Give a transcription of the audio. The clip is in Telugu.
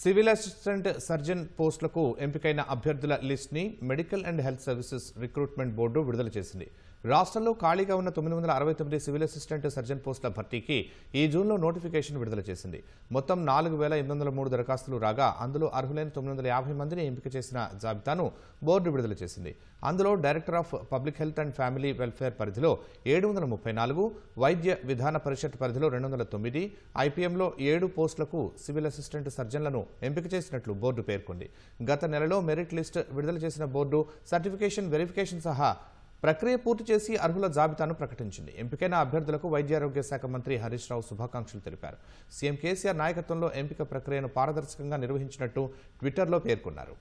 సివిల్ అసిస్టెంట్ సర్జన్ పోస్టులకు ఎంపికైన అభ్యర్థుల లిస్ట్ ని medical and health services recruitment board విడుదల చేసింది. రాష్ట్రంలో ఖాళీగా ఉన్న 969 సివిల్ అసిస్టెంట్ సర్జన్ పోస్టుల భర్తీకి ఈ జూన్లో నోటిఫికేషన్ విడుదల చేసింది. మొత్తం 4803 దరఖాస్తులు రాగా అందులో అర్హులైన 950 మందిని ఎంపిక చేసిన జాబితాను బోర్డు విడుదల చేసింది. అందులో director of public health and family welfare పరిధిలో 734, వైద్య విధాన పరిషత్ పరిధిలో 209, ఐపీఎంలో 7 పోస్టులకు సివిల్ అసిస్టెంట్ సర్జన్లను ఎంపిక చేసినట్లు బోర్డు పేర్కొంది. గత నెలలో మెరిట్ లిస్ట్ విడుదల చేసిన బోర్డు సర్టిఫికేషన్ వెరిఫికేషన్ సహా ప్రక్రియ పూర్తి చేసి అర్హుల జాబితాను ప్రకటించింది. ఎంపికైన అభ్యర్థులకు వైద్యారోగ్య శాఖ మంత్రి హరీష్ రావు శుభాకాంక్షలు తెలిపారు. సీఎం కేసీఆర్ నాయకత్వంలో ఎంపిక ప్రక్రియను పారదర్శకంగా నిర్వహించినట్టు ట్విట్టర్లో పేర్కొన్నారు.